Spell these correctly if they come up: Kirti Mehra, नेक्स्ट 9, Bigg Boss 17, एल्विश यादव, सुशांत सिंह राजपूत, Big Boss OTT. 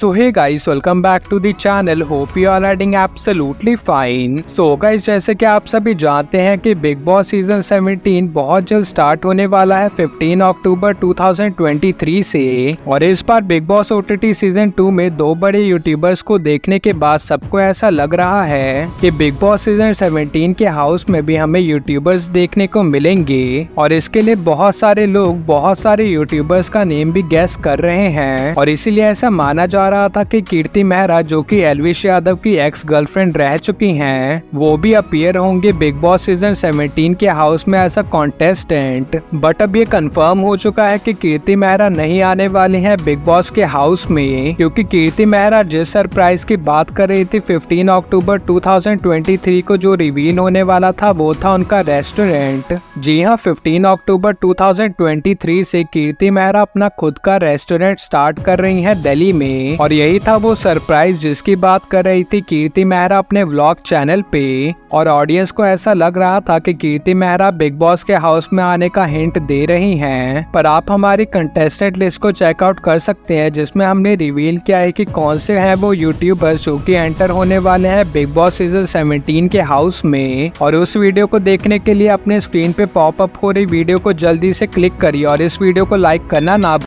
So hey guys, welcome back to the channel. Hope you are doing absolutely fine. So guys, जैसे कि आप सभी जानते हैं कि बिग बॉस सीजन 17 बहुत जल्द स्टार्ट होने वाला है 15 अक्टूबर 2023 से, और इस बार बिग बॉस OTT सीजन 2 में दो बड़े यूट्यूबर्स को देखने के बाद सबको ऐसा लग रहा है कि बिग बॉस सीजन 17 के हाउस में भी हमें यूट्यूबर्स देखने को मिलेंगे, और इसके लिए बहुत सारे लोग बहुत सारे यूट्यूबर्स का नेम भी गैस कर रहे हैं। और इसीलिए ऐसा माना जा रहा था कि कीर्ति मेहरा, जो कि एल्विश यादव की एक्स गर्लफ्रेंड रह चुकी हैं, वो भी अपीयर होंगे बिग बॉस सीजन 17 के हाउस में ऐसा कॉन्टेस्टेंट। बट अब ये कंफर्म हो चुका है कि कीर्ति मेहरा नहीं आने वाली हैं बिग बॉस के हाउस में, क्योंकि कीर्ति मेहरा जिस सरप्राइज की बात कर रही थी 15 अक्टूबर 2023 को जो रिवील होने वाला था, वो था उनका रेस्टोरेंट। जी हाँ, 15 अक्टूबर 2023 से कीर्ति मेहरा अपना खुद का रेस्टोरेंट स्टार्ट कर रही है दिल्ली में, और यही था वो सरप्राइज जिसकी बात कर रही थी कीर्ति मेहरा अपने व्लॉग चैनल पे। और ऑडियंस को ऐसा लग रहा था कि कीर्ति मेहरा बिग बॉस के हाउस में आने का हिंट दे रही हैं। पर आप हमारी कंटेस्टेंट लिस्ट को चेकआउट कर सकते हैं, जिसमें हमने रिवील किया है कि कौन से हैं वो यूट्यूबर्स जो कि एंटर होने वाले हैं बिग बॉस सीजन 17 के हाउस में। और उस वीडियो को देखने के लिए अपने स्क्रीन पे पॉपअप हो रही वीडियो को जल्दी से क्लिक करिए और इस वीडियो को लाइक करना ना